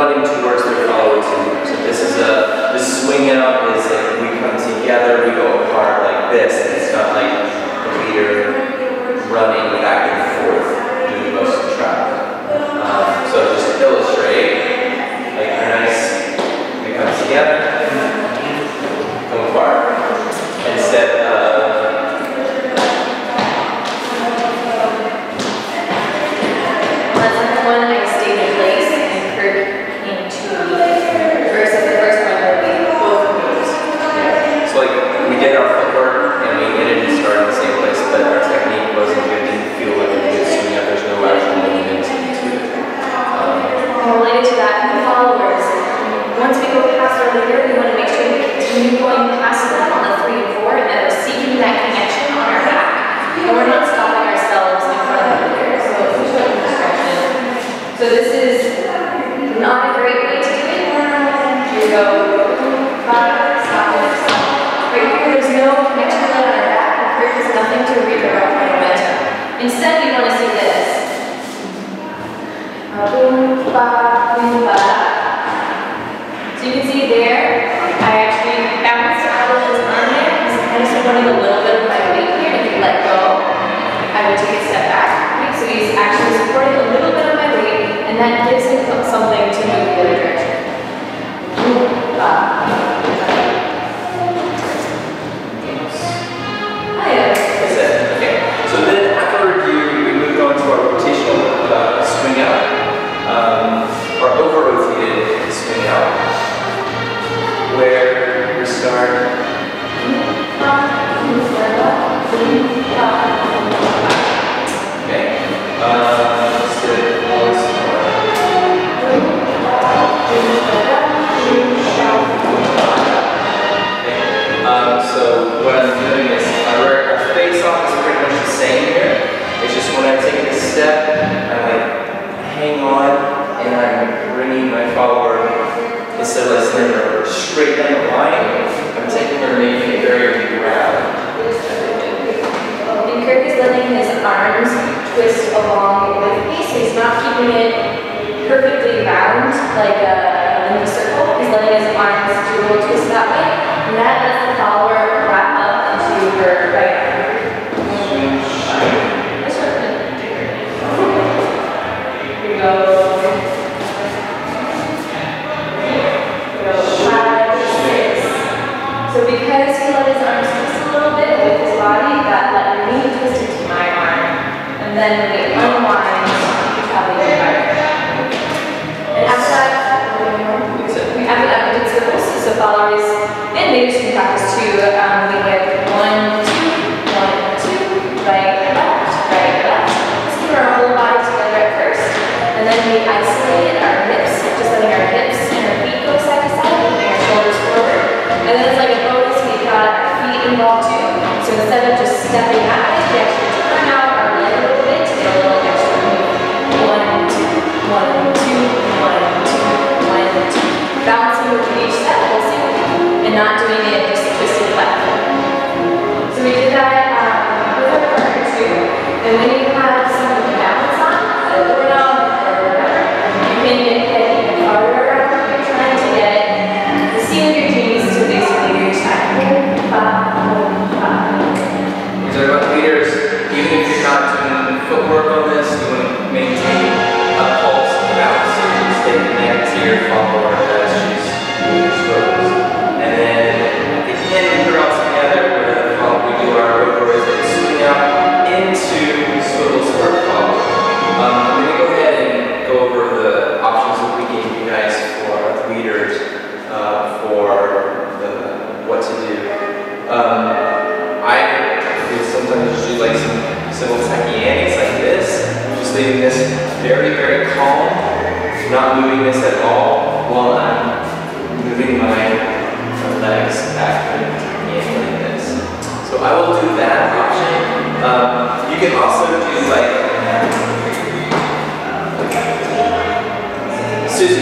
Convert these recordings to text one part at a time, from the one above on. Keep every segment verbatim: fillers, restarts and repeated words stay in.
running towards their fellow team. So this is a, this swing out is like we come together, we go apart like this. It's not like the leader running back and forth doing most of the track. Um, so just to illustrate, like a nice, we come together, go apart. Instead of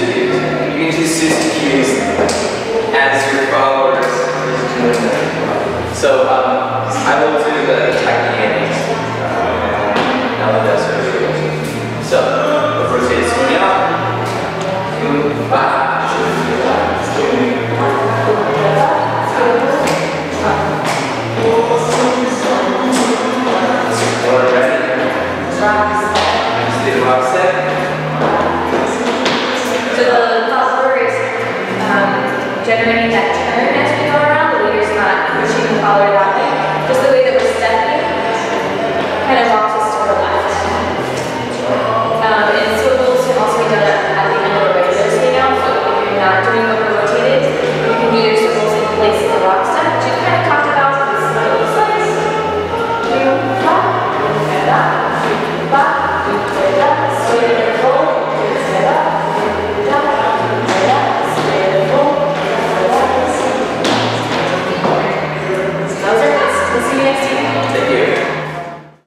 Susie Cues. You can do Susie Cues as your followers is doing that. So um, I will do the tachyanics. Now that that's what I'm doing. So, the first is swing out. generate